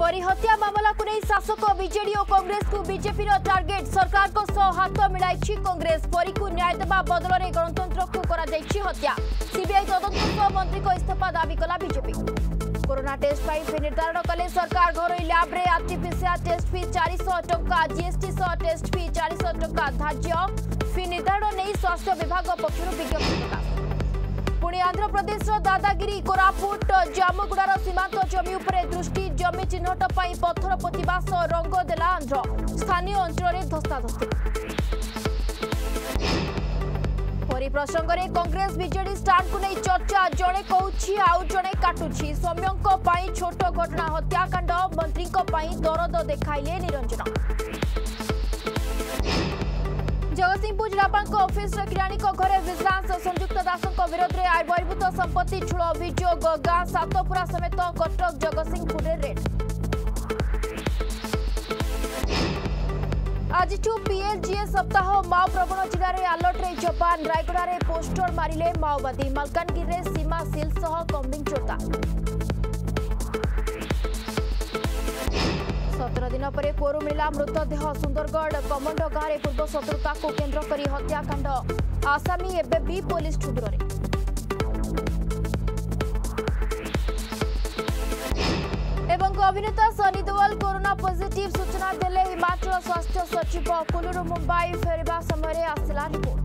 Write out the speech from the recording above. परी हत्या मामला को नहीं शासक बीजेडी और कांग्रेस को बीजेपी टार्गेट सरकार को हाथ मिलाई कांग्रेस परी को न्याय देवा बदल में गणतंत्र को करा हत्या सीबीआई तदंत मंत्री को इस्तीफा दावी कला बीजेपी कोरोना टेस्ट पर निर्धारण कले सरकार घर लैब में आरटीपीसीआर टेस्ट फी 400 टका जीएसटी सह टेस्ट फी 400 टका धार्य फी निर्धारण नहीं स्वास्थ्य विभाग पक्षर विज्ञप्ति प्रकाश पुणी आंध्र प्रदेश दादागिरी कोरापुट जामुगुड़ार सीमांत जमी उपरे दृष्टि जमी चिन्हट पर पत्थर पोतिबा सह रंग देला आंध्र स्थानीय अंचल में धस्ताधस्ती परी प्रसंग में कांग्रेस बीजेडी स्टांड को नहीं चर्चा जड़े कहूँ आउ जड़े काटुची सौम्यों पर छोट घटना हत्याकांड मंत्री दरद देखाइले निरंजन जगतसिंहपुर जिलापाल ऑफिस किराणी घरे विजिलेंस संयुक्त दासों विरोध में बहिर्भूत संपत्ति छूल अभियोग गाँ सातपुरा समेत कटक जगतसिंहपुर रेड आज पीएलजीए सप्ताह माओ प्रवण जिले में आलर्ट रे जापान रायगड़ा रे पोस्टर मारे माओवादी मलकानगिरी रे सीमा सिल सह कम्बिंग चोरता 17 दिन पर कोरू मिला मृतदेह सुंदरगढ़ कमंड गांव पूर्व शत्रुता को केन्द्र कर हत्याकांड आसामी एवं भी पुलिस ठुद्रे एवं अभिनेता सनी देओल कोरोना पॉजिटिव सूचना देले हिमाचल स्वास्थ्य सचिव कुल्लू मुंबई फेरवा समय आसला रिपोर्ट।